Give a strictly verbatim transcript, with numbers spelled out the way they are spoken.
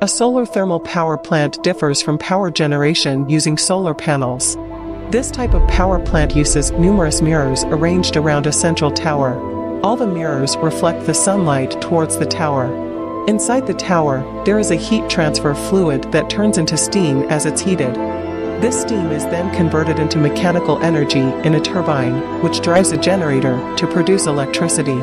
A solar thermal power plant differs from power generation using solar panels. This type of power plant uses numerous mirrors arranged around a central tower. All the mirrors reflect the sunlight towards the tower. Inside the tower, there is a heat transfer fluid that turns into steam as it's heated. This steam is then converted into mechanical energy in a turbine, which drives a generator to produce electricity.